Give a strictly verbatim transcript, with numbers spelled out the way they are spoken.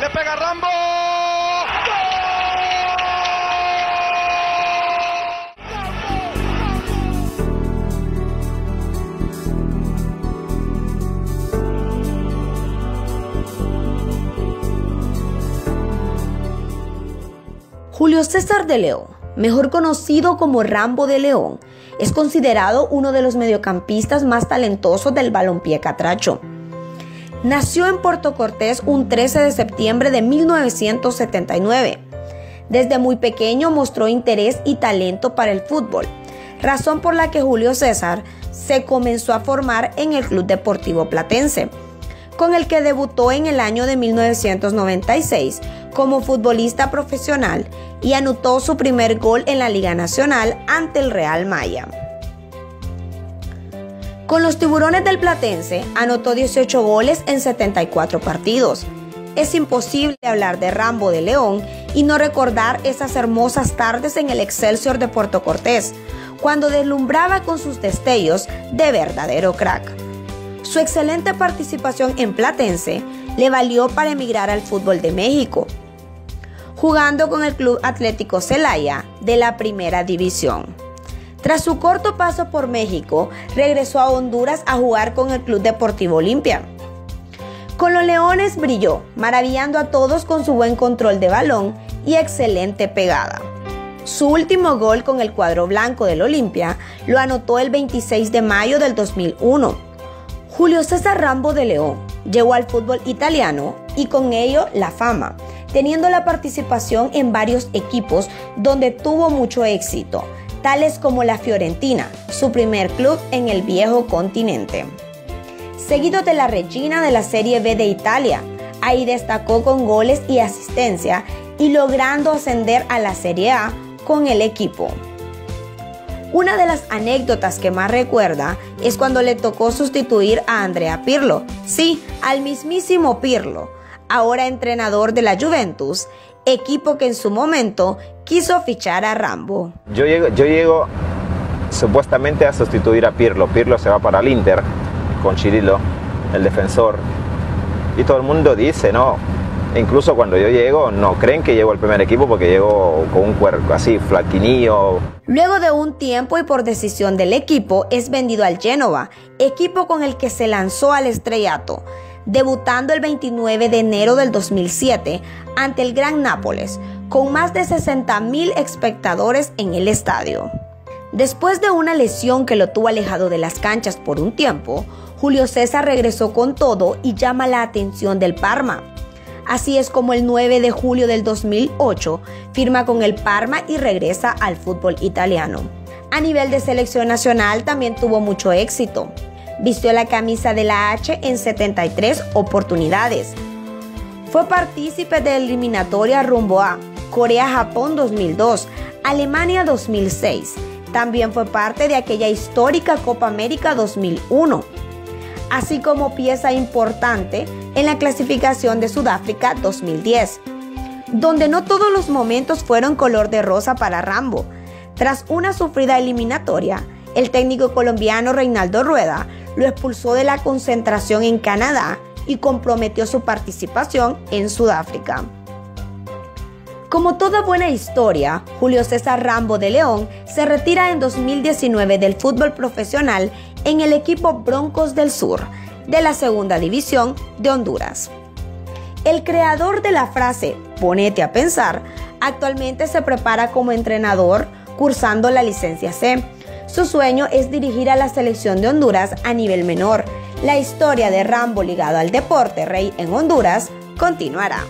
le pega Rambo. Julio César de León, mejor conocido como Rambo de León, es considerado uno de los mediocampistas más talentosos del balompié catracho. Nació en Puerto Cortés un trece de septiembre de mil novecientos setenta y nueve. Desde muy pequeño mostró interés y talento para el fútbol, razón por la que Julio César se comenzó a formar en el Club Deportivo Platense, con el que debutó en el año de mil novecientos noventa y seis como futbolista profesional y anotó su primer gol en la Liga Nacional ante el Real Maya. Con los Tiburones del Platense anotó dieciocho goles en setenta y cuatro partidos. Es imposible hablar de Rambo de León y no recordar esas hermosas tardes en el Excelsior de Puerto Cortés, cuando deslumbraba con sus destellos de verdadero crack. Su excelente participación en Platense le valió para emigrar al fútbol de México, jugando con el Club Atlético Celaya de la Primera División. Tras su corto paso por México, regresó a Honduras a jugar con el Club Deportivo Olimpia. Con los Leones brilló, maravillando a todos con su buen control de balón y excelente pegada. Su último gol con el cuadro blanco del Olimpia lo anotó el veintiséis de mayo del dos mil uno. Julio César Rambo de León llegó al fútbol italiano y con ello la fama, teniendo la participación en varios equipos donde tuvo mucho éxito, tales como la Fiorentina, su primer club en el viejo continente. Seguido de la Regina de la Serie B de Italia, ahí destacó con goles y asistencia y logrando ascender a la Serie A con el equipo. Una de las anécdotas que más recuerda es cuando le tocó sustituir a Andrea Pirlo, sí, al mismísimo Pirlo, ahora entrenador de la Juventus, equipo que en su momento quiso fichar a Rambo. Yo llego, yo llego supuestamente a sustituir a Pirlo. Pirlo se va para el Inter con Cirillo, el defensor, y todo el mundo dice, no, incluso cuando yo llego, no creen que llego al primer equipo porque llego con un cuerpo así, flaquinillo. Luego de un tiempo y por decisión del equipo, es vendido al Génova, equipo con el que se lanzó al estrellato, debutando el veintinueve de enero del dos mil siete ante el Gran Nápoles, con más de sesenta mil espectadores en el estadio. Después de una lesión que lo tuvo alejado de las canchas por un tiempo, Julio César regresó con todo y llama la atención del Parma. Así es como el nueve de julio del dos mil ocho firma con el Parma y regresa al fútbol italiano. A nivel de selección nacional también tuvo mucho éxito. Vistió la camisa de la H en setenta y tres oportunidades. Fue partícipe de eliminatoria rumbo a Corea-Japón dos mil dos, Alemania dos mil seis. También fue parte de aquella histórica Copa América dos mil uno, así como pieza importante en la clasificación de Sudáfrica dos mil diez, donde no todos los momentos fueron color de rosa para Rambo. Tras una sufrida eliminatoria, el técnico colombiano Reinaldo Rueda lo expulsó de la concentración en Canadá y comprometió su participación en Sudáfrica. Como toda buena historia, Julio César Rambo de León se retira en dos mil diecinueve del fútbol profesional en el equipo Broncos del Sur, de la Segunda División de Honduras. El creador de la frase "ponete a pensar" actualmente se prepara como entrenador cursando la licencia C. Su sueño es dirigir a la selección de Honduras a nivel menor. La historia de Rambo ligado al deporte rey en Honduras continuará.